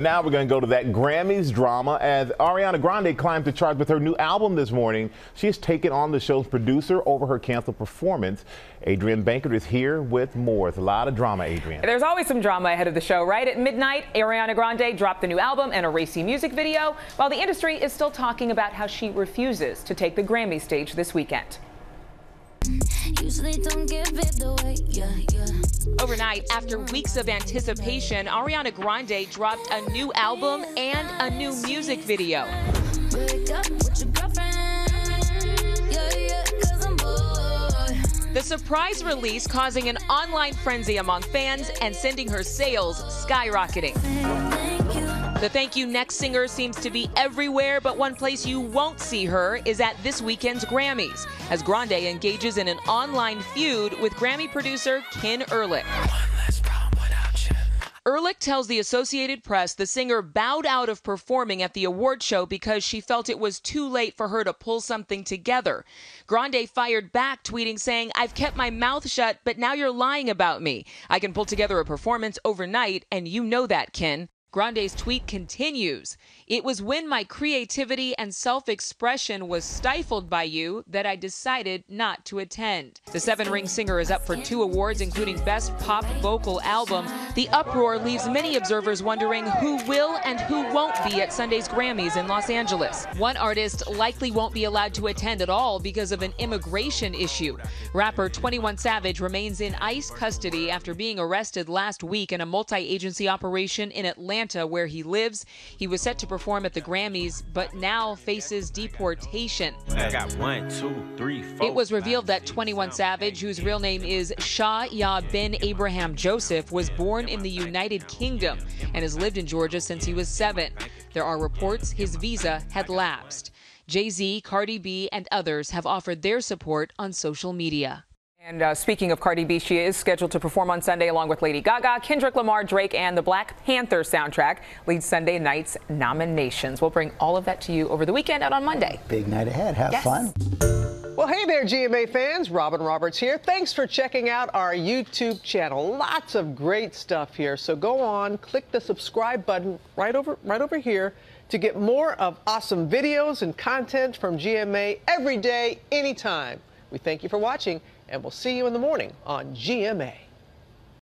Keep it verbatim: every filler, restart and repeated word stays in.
Now we're going to go to that Grammys drama as Ariana Grande climbed the charts with her new album this morning. She's taken on the show's producer over her canceled performance. Adrienne Bankert is here with more. It's a lot of drama, Adrienne. There's always some drama ahead of the show, right? At midnight, Ariana Grande dropped the new album and a racy music video, while the industry is still talking about how she refuses to take the Grammy stage this weekend. Usually don't give it away, yeah, yeah. Overnight, after weeks of anticipation, Ariana Grande dropped a new album and a new music video. The surprise release causing an online frenzy among fans and sending her sales skyrocketing. The Thank You Next singer seems to be everywhere, but one place you won't see her is at this weekend's Grammys, as Grande engages in an online feud with Grammy producer Ken Ehrlich. Ehrlich tells the Associated Press the singer bowed out of performing at the award show because she felt it was too late for her to pull something together. Grande fired back, tweeting saying, "I've kept my mouth shut, but now you're lying about me. I can pull together a performance overnight, and you know that, Ken." Grande's tweet continues, "It was when my creativity and self-expression was stifled by you that I decided not to attend." The seven-ring singer is up for two awards, including Best Pop Vocal Album. The uproar leaves many observers wondering who will and who won't be at Sunday's Grammys in Los Angeles. One artist likely won't be allowed to attend at all because of an immigration issue. Rapper twenty-one Savage remains in ICE custody after being arrested last week in a multi-agency operation in Atlanta, where he lives. He was set to perform at the Grammys, but now faces deportation. I got one, two, three, four, it was revealed that twenty-one Savage, whose real name is Shah Ya Ben Abraham Joseph, was born in the United Kingdom and has lived in Georgia since he was seven. There are reports his visa had lapsed. Jay-Z, Cardi B, and others have offered their support on social media. And uh, speaking of Cardi B, she is scheduled to perform on Sunday along with Lady Gaga, Kendrick Lamar, Drake, and the Black Panther soundtrack leads Sunday night's nominations. We'll bring all of that to you over the weekend out on Monday. Big night ahead. Have yes. fun. Well, hey there, G M A fans. Robin Roberts here. Thanks for checking out our YouTube channel. Lots of great stuff here. So go on, click the subscribe button right over, right over here to get more of awesome videos and content from G M A every day, anytime. We thank you for watching, and we'll see you in the morning on G M A.